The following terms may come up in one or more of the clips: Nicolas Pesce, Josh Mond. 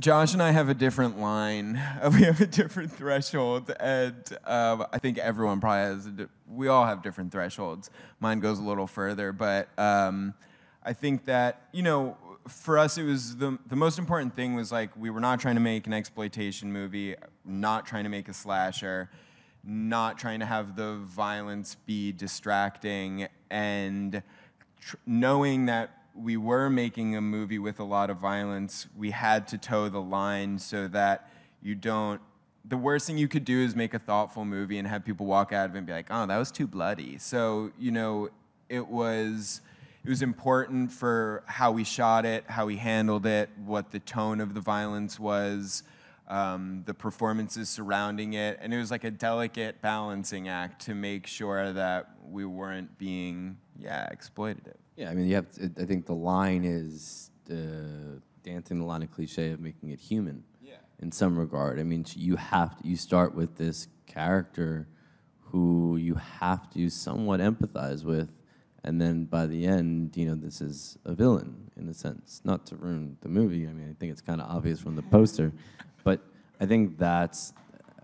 Josh and I have a different line. We have a different threshold, and I think everyone probably has. We all have different thresholds. Mine goes a little further, but I think that, you know, for us, it was the most important thing was, like, we were not trying to make an exploitation movie, not trying to make a slasher, not trying to have the violence be distracting, and knowing that we were making a movie with a lot of violence, we had to toe the line so that you don't, the worst thing you could do is make a thoughtful movie and have people walk out of it and be like, oh, that was too bloody. So, you know, it was important for how we shot it, how we handled it, what the tone of the violence was, the performances surrounding it, and it was like a delicate balancing act to make sure that we weren't being, exploitative. Yeah, I mean, you have to, I think the line is dancing the line of cliche of making it human. Yeah. In some regard, I mean, you start with this character who you have to somewhat empathize with. And then by the end, you know, this is a villain, in a sense. Not to ruin the movie, I mean, I think it's kind of obvious from the poster. But I think that's,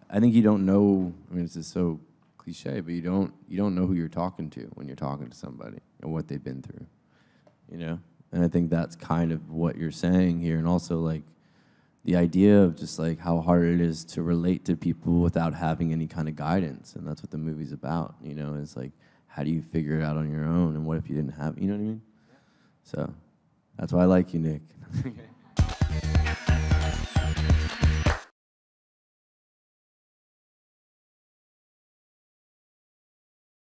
I think you don't know, I mean, this is so cliche, but you don't know who you're talking to when you're talking to somebody and what they've been through, you know? And I think that's kind of what you're saying here. And also, like, the idea of just, like, how hard it is to relate to people without having any kind of guidance. And that's what the movie's about, you know, is, like, how do you figure it out on your own? And what if you didn't have, you know what I mean? Yeah. So that's why I like you, Nick.